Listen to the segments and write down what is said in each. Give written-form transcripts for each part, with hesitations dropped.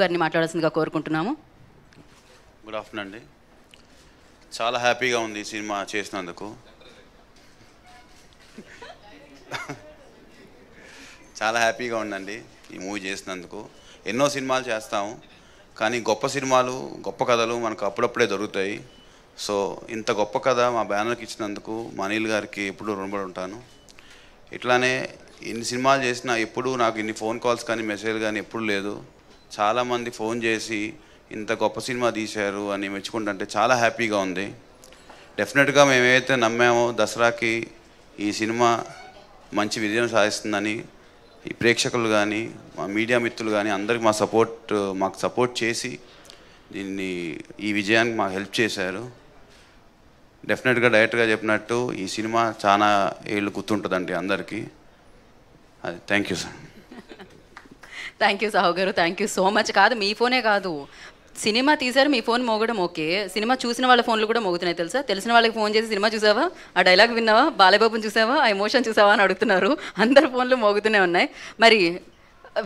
గారిని మాట్లాడాల్సినగా కోరుకుంటున్నాము. Good afternoon అండి. చాలా హ్యాపీగా ఉంది ఈ సినిమా చేసినందుకు. చాలా హ్యాపీగా ఉందండి ఈ మూవీ చేసినందుకు. ఎన్నో సినిమాలు చేస్తాము కానీ గొప్ప సినిమాలు గొప్ప కథలు మనకు అప్పుడప్పుడే దొరుకుతాయి. సో ఇంత గొప్ప కథ మా బ్యానర్కి ఇచ్చినందుకు మా అనిల్ గారికి ఎప్పుడూ రుణపడి ఉంటాను. ఇట్లానే ఇన్ని సినిమాలు చేసినా ఎప్పుడు నాకు ఇన్ని ఫోన్ కాల్స్ కానీ మెసేజ్ కానీ ఎప్పుడు లేదు. చాలామంది ఫోన్ చేసి ఇంత గొప్ప సినిమా తీశారు అని మెచ్చుకుంటుంటే చాలా హ్యాపీగా ఉంది. డెఫినెట్గా మేము ఏదైతే నమ్మామో దసరాకి ఈ సినిమా మంచి విజయం సాధిస్తుందని ఈ ప్రేక్షకులు కానీ మా మీడియా మిత్రులు కానీ అందరికీ మాకు సపోర్ట్ చేసి దీన్ని ఈ విజయానికి మాకు హెల్ప్ చేశారు. డెఫినెట్గా డైరెక్ట్గా చెప్పినట్టు ఈ సినిమా చాలా ఏళ్ళు గుర్తుంటుందండి అందరికీ. అది thank you sir. Thank you Sahu గారు, థ్యాంక్ యూ సో మచ్. కాదు మీ ఫోనే కాదు, సినిమా తీశారు మీ ఫోన్ మోగడం ఓకే, సినిమా చూసిన వాళ్ళ ఫోన్లు కూడా మోగుతున్నాయి తెలుసా. తెలిసిన వాళ్ళకి ఫోన్ చేసి సినిమా చూసావా, ఆ డైలాగ్ విన్నావా, బాలయబాబుని చూసావా, ఆ ఎమోషన్ చూసావా అని అడుగుతున్నారు. అందరు ఫోన్లు మోగుతూనే ఉన్నాయి. మరి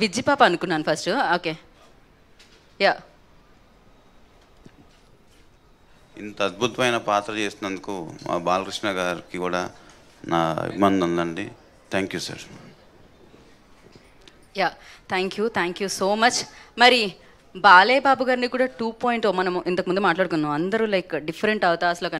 విజ్జిపాప అనుకున్నాను ఫస్ట్. ఓకే యా, ఇంత అద్భుతమైన పాత్ర చేసినందుకు మా బాలకృష్ణ గారికి కూడా నా అభినందనలు అండి. Thank you sir. Yeah thank you so much. మరి బాలయ్య బాబు గారిని కూడా 2.0 మనం ఇంతకుముందు మాట్లాడుకున్నాం. అందరూ లైక్ డిఫరెంట్ అవతారాలు